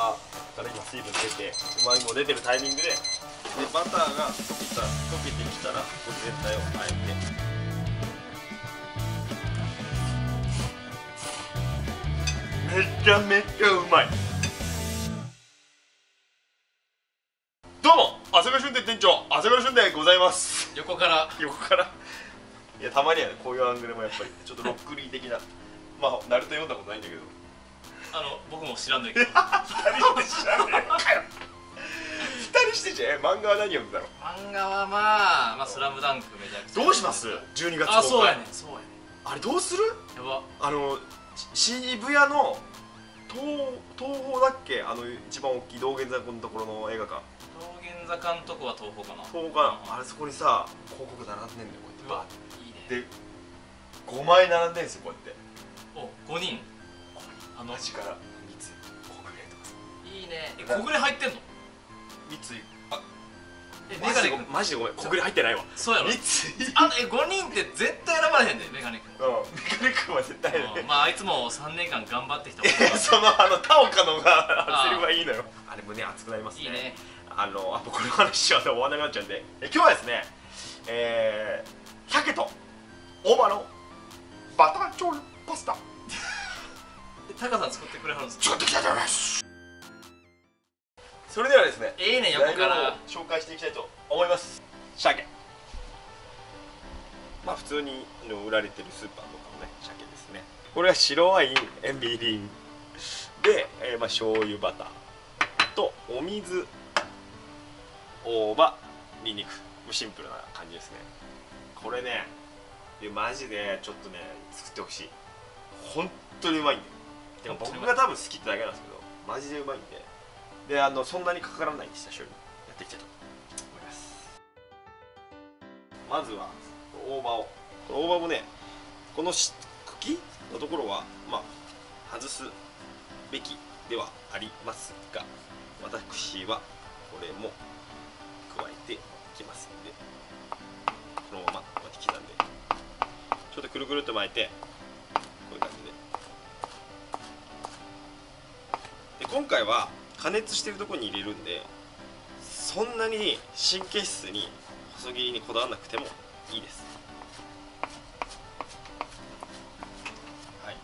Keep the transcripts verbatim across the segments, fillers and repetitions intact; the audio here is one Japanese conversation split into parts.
皮から今水分出てうまみも出てるタイミング で, でバターが溶けた溶けてきたらこれ全体をあえて。めちゃめちゃうまい。どうも朝倉春店店長朝倉春でございます。横から横からいやたまにはねこういうアングルもやっぱりちょっとロックリー的なまあナルト読んだことないんだけどあの僕も知らんねんけどふたりして知らんねんかよふたりしてじゃん。漫画は何読んだろう。漫画はまあまあスラムダンクめちゃくちゃどうします。じゅうにがつこうかい。あ、そうやねそうやね。あれどうする。やばあの渋谷の東宝だっけ、あの一番大きい道玄坂のところの映画館。道玄坂のとこは東宝かな。東宝かな、うん、あれそこにさ広告並んでんだよこうやって。いいね、でごまい並んでんすよこうやって。おごにん。あの端から三井小暮とかさ。いいね。え小暮入ってんの？三井あえメガネ君マジでごめん小暮入ってないわ。そうやろ。三井あのえごにんって絶対選ばれへんでメガネ君。メガネ君は絶対ね。まああいつもさんねんかん頑張ってきた。そのあのタオカのがセリフはいいのよ。あれ胸熱くなりますね。いいね。あのあとこの話は終わらなくなっちゃうんで、今日はですね、えー、鮭と大葉のバター醤油パスタ。タカさん作ってくれはるんですか。作ってきたと思います。それではですね、ええね、材料を紹介していきたいと思います。鮭。まあ普通に売られてるスーパーとかのね、鮭ですね。これは白ワイン、みりんで、えー、まあ醤油バターとお水、大葉、にんにく。シンプルな感じですね。これね、マジでちょっとね作ってほしい。本当にうまいんだよ。でも僕が多分好きってだけなんですけど、マジでうまいんで。で、あのそんなにかからないんですよ、醤油やっていきたいと思います。まずは大葉を、この大葉もね、この茎のところはまあ外すべきではありますが、私はこれも加えていきますので、このままこうやって刻んでちょっとくるくるっと巻いて、こういう感じで。で今回は加熱してるところに入れるんで、そんなに神経質に細切りにこだわらなくてもいいです。はい、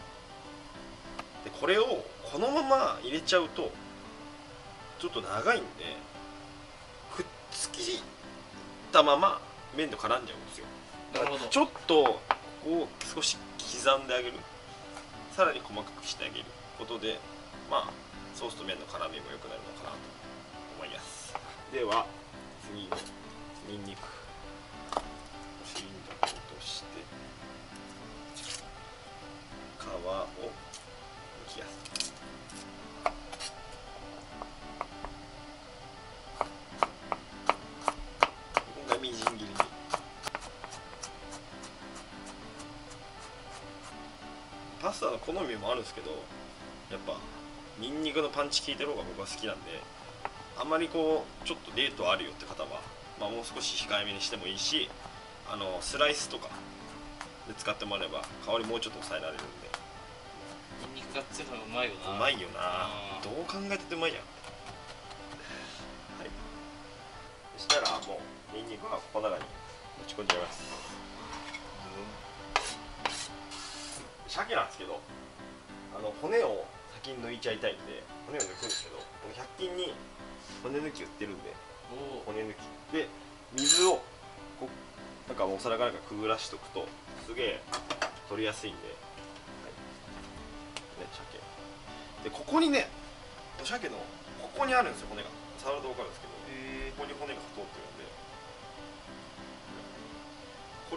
でこれをこのまま入れちゃうとちょっと長いんで、くっつきたまま麺と絡んじゃうんですよ。だからちょっとここを少し刻んであげる、さらに細かくしてあげることで、まあソースと麺の絡みも良くなるのかなと思います。では次にニンニク、ニンニク落として皮をむきやすく、こんなみじん切りに。パスタの好みもあるんですけど、やっぱニンニクのパンチ効いてる方が僕は好きなんで、あんまりこうちょっとデートあるよって方は、まあ、もう少し控えめにしてもいいし、あのスライスとかで使ってもらえば香りもうちょっと抑えられるんで。ニンニクが強いのうまいよな。うまいよな。どう考えててうまいじゃん。はい、そしたらもうニンニクはこの中に持ち込んじゃいます。うん、鮭なんですけど、あの骨をひゃっきん抜いちゃいたいんで、骨を抜くんですけど、このひゃっきんに骨抜き売ってるんで、骨抜きで水をこうなんかお皿かなんかくぐらしとくとすげえ取りやすいんで、はい、ね、鮭でここにね、鮭のここにあるんですよ、骨が。触ると分かるんですけど、ここに骨が通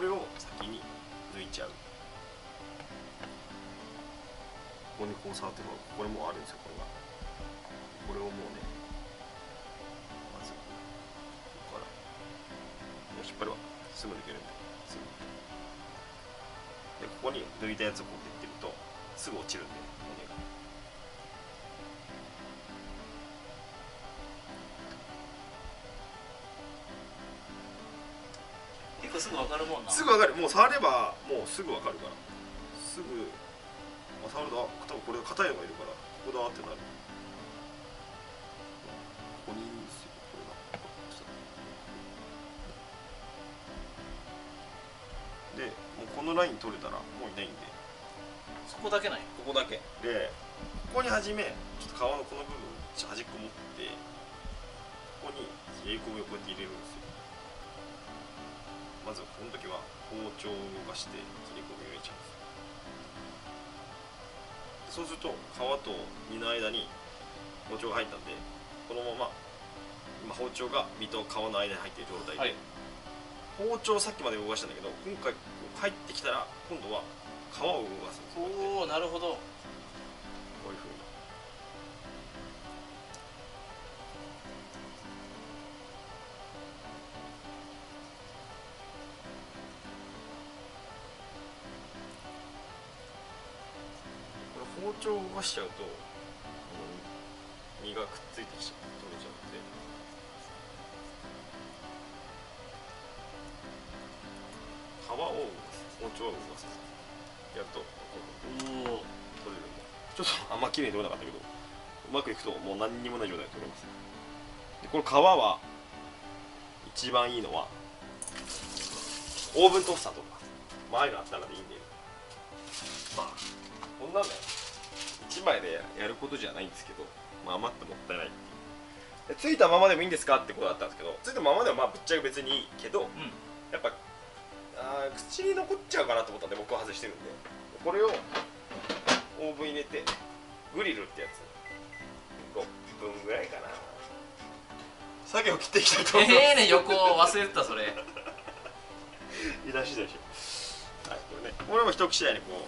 ってるんで、これを先に抜いちゃう。ここにこう触っても、これもあるんですよ、これが。これをもうね、まずここからもう引っ張ればすぐ抜けるんで、すぐでここに抜いたやつをこう蹴ってるとすぐ落ちるんで、骨が。結構すぐ分かるもんな。すぐ分かる、もう触ればもうすぐ分かるから、すぐ触ると、あ、多分これ硬いのがいるからここだってなる。このライン取れたらもういないんで、そこだけない、ここだけで、ここにはじめちょっと川のこの部分端っこ持ってここに切れ込みをこうやって入れるんですよ。まずはこの時は包丁を動かして切れ込みを入れちゃうんです。そうすると皮と身の間に包丁が入ったんで、このまま今包丁が身と皮の間に入っている状態で、はい、包丁をさっきまで動かしたんだけど、今回入ってきたら今度は皮を動かすんです。おお、なるほど。こういうふうに。包丁を動かしちゃうと身がくっついてきちゃう、取れちゃうんで、皮を動かす、包丁を動かすやると取れるんで、ちょっとあんま綺麗に取れなかったけど、うまくいくともう何にもない状態で取れます。でこの皮は一番いいのはオーブントースターとか前があったらでいいんで、まあこんなのいちまいでやることじゃないんですけど、まあ、余ってもったいないっていう。ついたままでもいいんですかってことだったんですけど、ついたままではまあぶっちゃけ別にいいけど、うん、やっぱあ口に残っちゃうかなと思ったんで僕は外してるんで、これをオーブン入れてグリルってやつろっぷんぐらいかな、作業切っていきたいと思います。ええね、横忘れてたそれいらしいでしょ、はい、これね、これも一口大にこう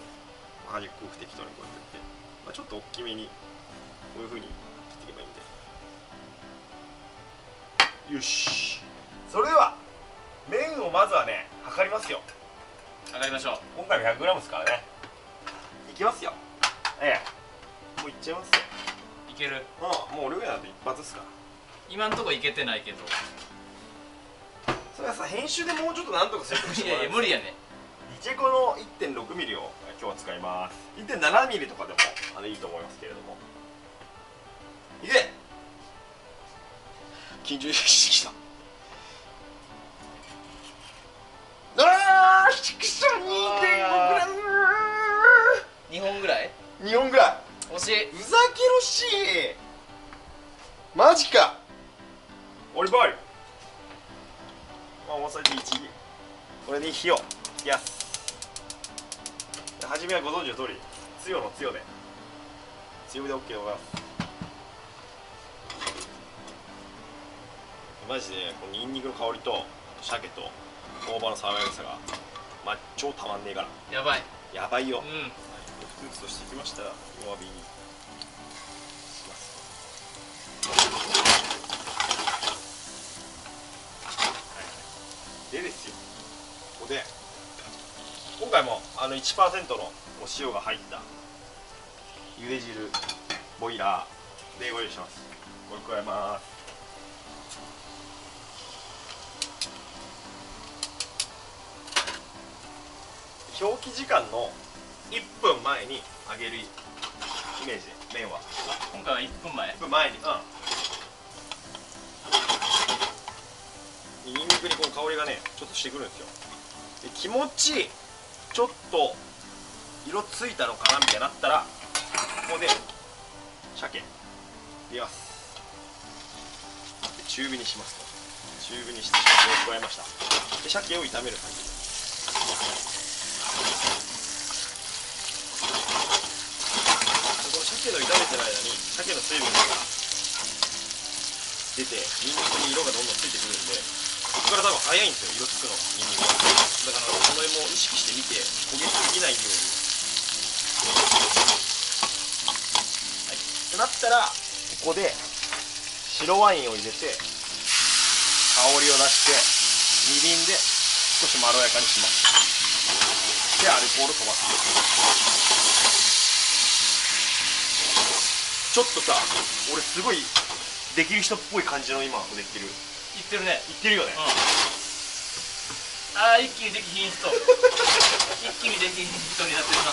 端っこを適当にこうやってやって、まあ、ちょっと大きめにこういうふうに切っていけばいいんで、よし。それでは麺をまずはね測りますよ。測りましょう。今回は ひゃくグラム ですからね、いきますよ。ええ、もういっちゃいますよ。いける。うん、もう俺ぐらいだと一発っすから。今んとこいけてないけど、それはさ編集でもうちょっとなんとかするかもしれない。いやいや無理やね。ニチェコの いってんろくミリ を今日は使います。 いってんななミリ とかでもあのいいと思いますけれども、いけ、緊張してきた。あーしくしょ にてんごグラム、 にほんぐらい、にほんぐらい、惜しい。ふざけろしい、マジか。オリバル、まあ大さじいち、これで火を冷やす。はじめはご存知の通り、強の強で強火で OK でございます。マジでこのニンニクの香りと鮭と大葉の爽やかさが、まあ、超たまんねえから、やばいやばいよ、うん、はい、ふつふつとしてきましたら弱火にします。はい、でですよ、ここで今回もあの いちパーセント のお塩が入った茹で汁ボイラーでご用意します。これ加えます。表記時間のいっぷんまえに揚げるイメージで、麺は今回はいっぷんまえ、いっぷんまえに、うん、にんにくにこの香りがねちょっとしてくるんですよ。で気持ちいい、ちょっと色ついたのかなみたいになったら、ここで鮭入れます。で中火にします。中火にして鮭を加えました。で鮭を炒める感じです。でこの鮭の炒めてる間に鮭の水分が出てニンニクに色がどんどんついてくるんで、ここから多分早いんですよ、色つくのニンニクが。だからこの辺も意識してみて、焦げすぎないように。はい、ってなったらここで白ワインを入れて香りを出して、みりんで少しまろやかにします。でアルコール飛ばす。ちょっとさ俺すごいできる人っぽい感じの今できる、いってるね、いってるよね、うん、あー一気にできひん人一気にできひん人になってるな。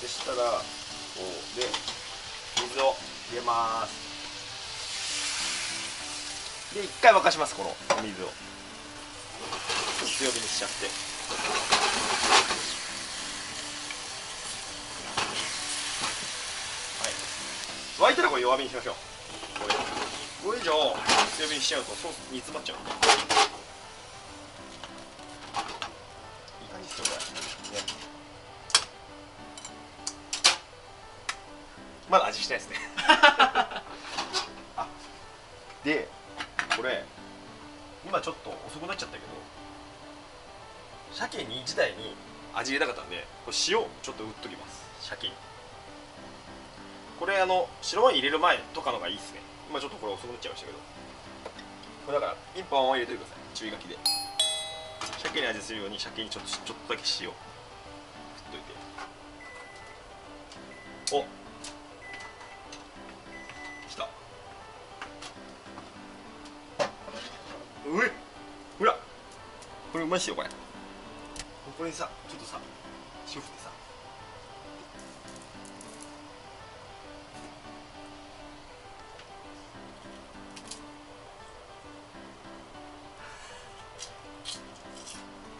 でしたらこうで水を入れます。で一回沸かします、この水を。強火にしちゃって。はい。沸いたらこれ弱火にしましょう。これ以上強火にしちゃうとソース煮詰まっちゃう。いい感じですよこれ。ね。まだ味しないですね。あ、でこれ。今ちょっと遅くなっちゃったけど、鮭に自体に味入れたかったんで、これ塩ちょっと打っときます。鮭にこれあの白ワイン入れる前とかのがいいですね。今ちょっとこれ遅くなっちゃいましたけど、これだから一本は入れてください。注意書きで鮭に味するように鮭にちょっとちょっとだけ塩振っといて、おうえ、ほらこれうまいっすよ。これここにさちょっとさ塩振ってさ、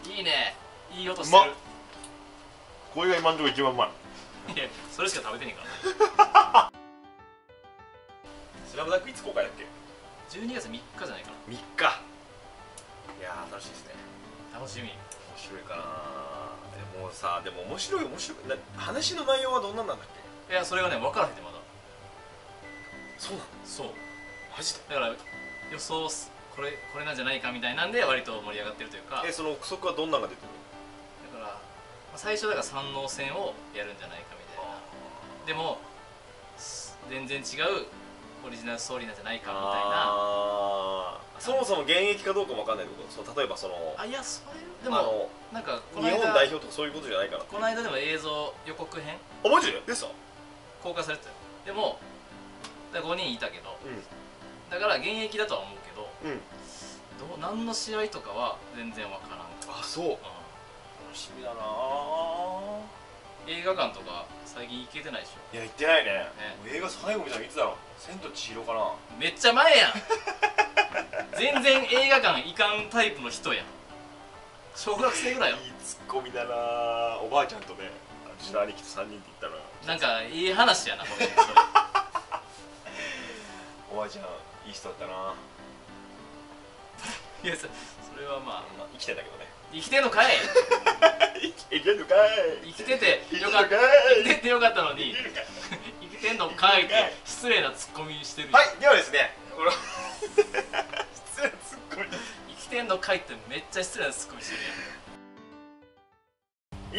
いいね、いい音してる。うまっ、これが今のところ一番うまい。いやそれしか食べてねえからスラムダンクいつ公開だっけ？じゅうにがつみっかじゃないかな。みっか。いやー楽しいですね。楽しみ。面白いかな。もうさ、でも面白い面白いな。話の内容はどんなんなんだっけ？いやそれがね分からへんねまだ。そうなの？そう。マジで？だから予想これこれなんじゃないかみたいなんで割と盛り上がってるというか。えその憶測はどんなんが出てるの？だから最初だから三能戦をやるんじゃないかみたいな。でも全然違うオリジナルストーリーなんじゃないかみたいな。そもそも現役かどうかもわかんないけど、その例えばそのあいやそれでもなんか日本代表とかそういうことじゃないかな。この間でも映像予告編あマジででした公開されてたよ。でもだごにんいたけど、うん、だから現役だとは思うけど、うん、どう何の試合とかは全然わからん。あそう、うん、楽しみだな。映画館とか最近行けてないでしょ。いや行ってないね。もう映画最後みたいにいつだろう。千と千尋かな。めっちゃ前やん。全然映画館行かんタイプの人やん。小学生ぐらいよ。いいツッコミだな。おばあちゃんとね、うちの兄貴と三人って言ったのよ。なんかいい話やなこれ。おばあちゃんいい人だったな。いやそれはまあ生きてんだけどね。生きてんのかい。生きてんのかい。生きててよかった。生きててよかったのに。生きてんのかいって失礼なツッコミしてる。はい、ではですね。失礼なツッコミ。生きてんのかいってめっちゃ失礼なツッコミしてる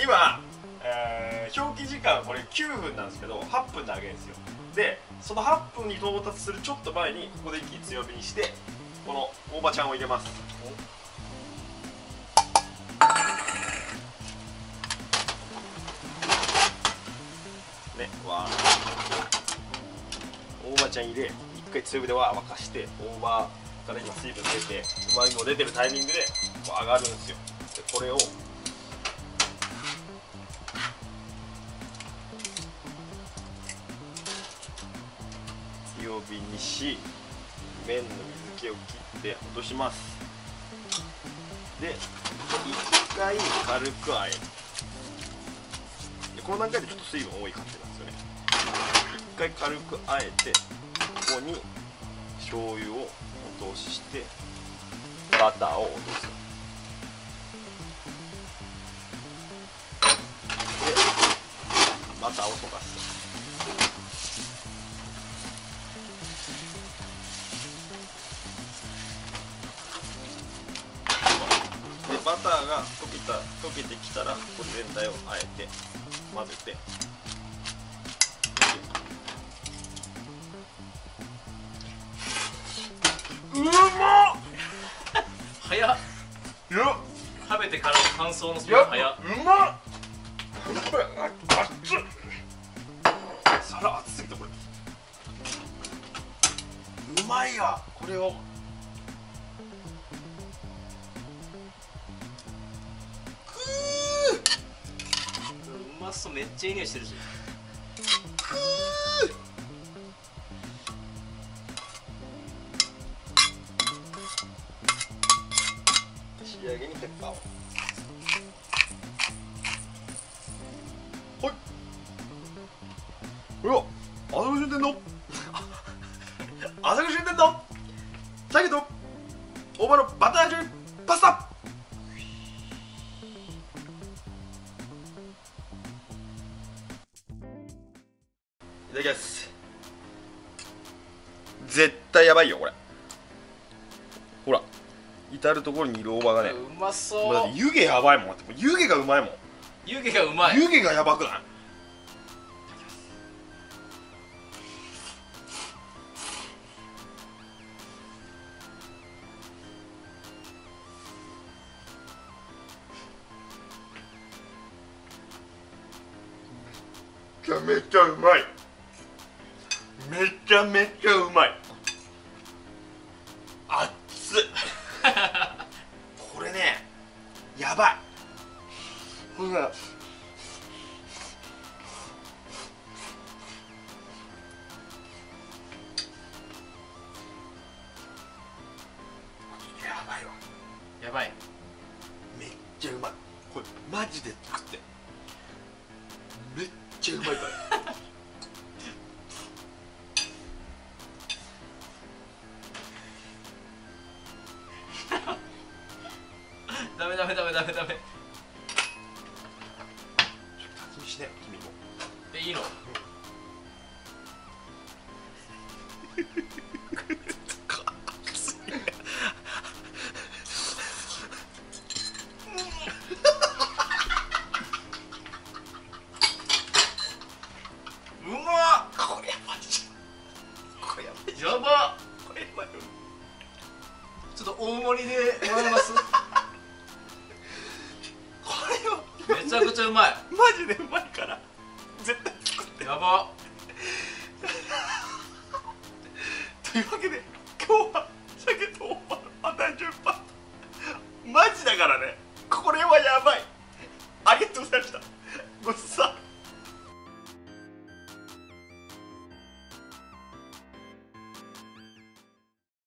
やん。今、えー、表記時間これきゅうふんなんですけど、はっぷんで上げるんですよ。で、そのはっぷんに到達するちょっと前にここで一気に強火にして。この大葉ちゃんを入れます。ね、わー。大葉ちゃん入れ、一回強火でわー沸かして、大葉から今水分出て、うまみも出てるタイミングで上がるんですよ。で、これを。強火にし、麺の水。を切って落とします。で一回軽くあえる。でこの段階でちょっと水分多い感じなんですよね。一回軽くあえて、ここに醤油を落としてバターを落とす。でバターを溶かす。バターが溶けた、溶けてきたらここ全体をあえて混ぜて、うまっ早っ食べてからの感想のスピード早っ。うまっこれ熱っ、皿熱すぎた。これうまいわ。これをめっちゃいい匂いしてるし。仕上げにペッパーを。浅く死んでんの浅く死んでんのだけど大葉のバター味パスタ。いただきます。絶対やばいよこれ。ほら至る所にいる大葉がね、うまそう。だって湯気やばいもん。湯気がうまいもん。湯気がうまい。湯気がやばくない？めちゃめちゃうまい。めちゃめちゃうまい。熱っこれねやばい。これねやばいわ。やばい。めっちゃうまい。これマジで作ってめっちゃうまいからダメダメダメダメダメ。ちょっと立ち見しない君も。え、いいの？うまっ。これやばいじゃん。これやばいじゃん。やば。これやばい。ちょっと大盛りでもらえます？めちゃくちゃうまい。マジでうまいから絶対作って。やばというわけで